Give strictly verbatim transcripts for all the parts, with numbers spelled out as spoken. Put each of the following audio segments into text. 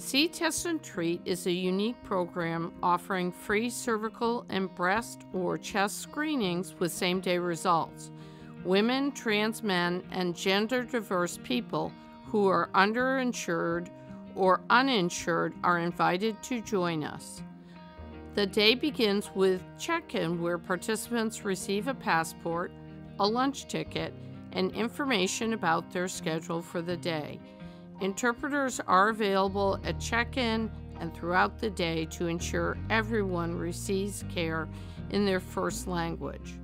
See, Test and Treat is a unique program offering free cervical and breast or chest screenings with same-day results. Women, trans men, and gender-diverse people who are underinsured or uninsured are invited to join us. The day begins with check-in, where participants receive a passport, a lunch ticket, and information about their schedule for the day. Interpreters are available at check-in and throughout the day to ensure everyone receives care in their first language.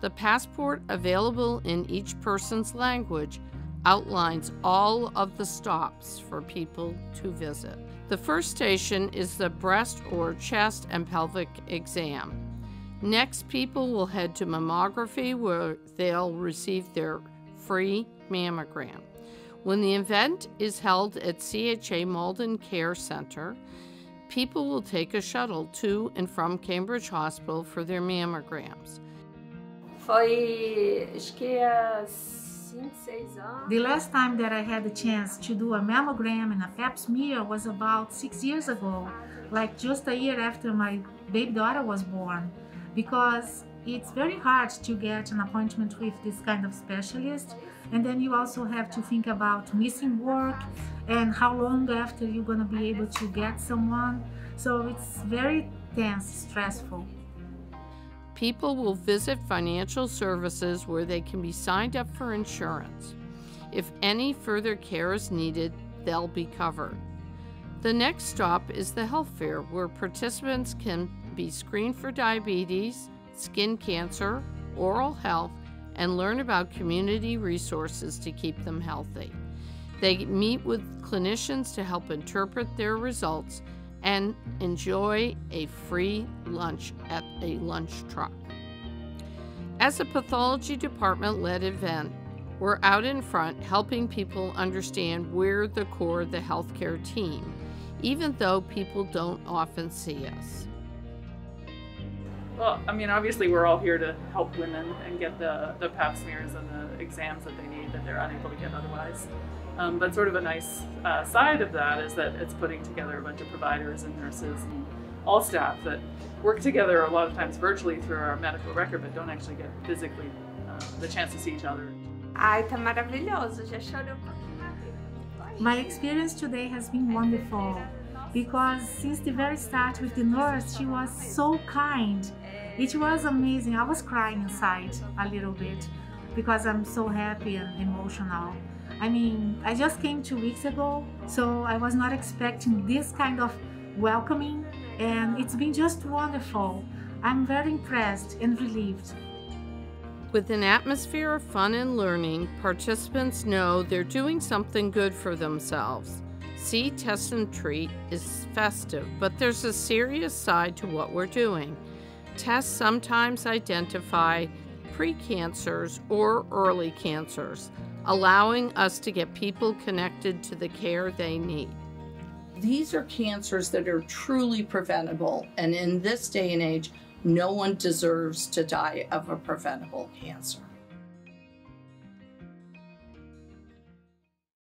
The passport, available in each person's language, outlines all of the stops for people to visit. The first station is the breast or chest and pelvic exam. Next, people will head to mammography, where they'll receive their free mammogram. When the event is held at C H A Malden Care Center, people will take a shuttle to and from Cambridge Hospital for their mammograms. The last time that I had the chance to do a mammogram and a pap smear was about six years ago, like just a year after my baby daughter was born, because it's very hard to get an appointment with this kind of specialist, and then you also have to think about missing work and how long after you're going to be able to get someone. So it's very tense, stressful. People will visit financial services where they can be signed up for insurance. If any further care is needed, they'll be covered. The next stop is the health fair, where participants can be screened for diabetes, skin cancer, oral health, and learn about community resources to keep them healthy. They meet with clinicians to help interpret their results and enjoy a free lunch at a lunch truck. As a pathology department-led event, we're out in front helping people understand we're the core of the healthcare team, even though people don't often see us. Well, I mean, obviously we're all here to help women and get the, the pap smears and the exams that they need that they're unable to get otherwise. Um, but sort of a nice uh, side of that is that it's putting together a bunch of providers and nurses and all staff that work together a lot of times virtually through our medical record, but don't actually get physically uh, the chance to see each other. My experience today has been wonderful, because since the very start with the nurse, she was so kind. It was amazing. I was crying inside a little bit because I'm so happy and emotional. I mean, I just came two weeks ago, so I was not expecting this kind of welcoming, and it's been just wonderful. I'm very impressed and relieved. With an atmosphere of fun and learning, participants know they're doing something good for themselves. See, Test and Treat is festive, but there's a serious side to what we're doing. Tests sometimes identify precancers or early cancers, allowing us to get people connected to the care they need. These are cancers that are truly preventable, and in this day and age, no one deserves to die of a preventable cancer.